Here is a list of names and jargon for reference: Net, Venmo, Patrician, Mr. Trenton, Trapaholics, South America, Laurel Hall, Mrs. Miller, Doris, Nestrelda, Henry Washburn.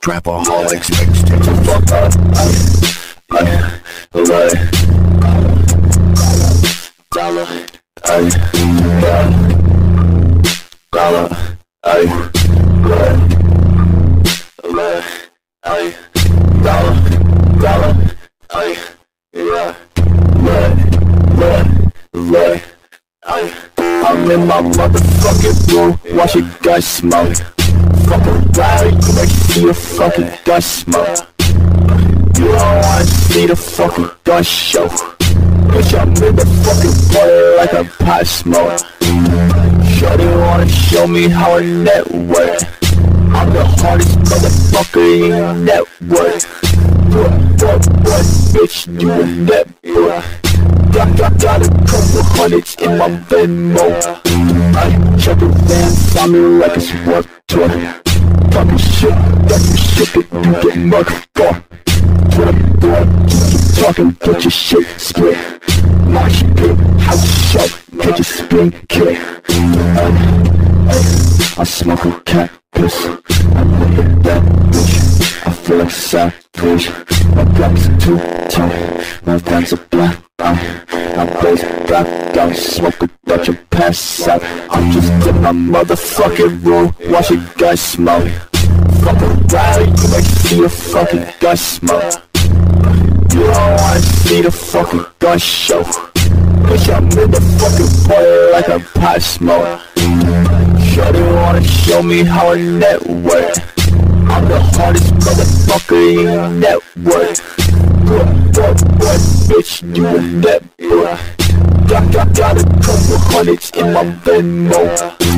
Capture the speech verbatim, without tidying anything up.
Trapaholics I'm in my motherfucking room, watch a guy smoke. Fucking ride, you like you see a fucking guy smoke. You don't wanna see the fucking gun show. Bitch, I'm in the fucking party like a pot smoke. Shorty wanna show me how I network. I'm the hardest motherfucker in your network. What, what, what, bitch, you a network. I got, got a couple hundreds in my Venmo. I check it down, find me like it's work tour. Fucking shit, that's the shit that you get murdered for. What I'm doing, keep talking, get your shit split. My shit, how to show, catch your spin, kill it. I, I, I smoke a cat piss. I look at that bitch, I feel like side twitch. My black's two-tone, my black's a black. I blaze black down, smoke a bunch and pass out. I'm just in my motherfucking room, watch a guy smoke. Fucking rally, you make you see a fucking guy smoke. You don't wanna see the fucking gun show. Bitch, I'm in the fucking party like a pot smoke. Shorty wanna show me how I network. I'm the hardest motherfucker in your network. What, what, what, bitch, you a net, bro. Got, got, got a couple hundreds in my Venmo.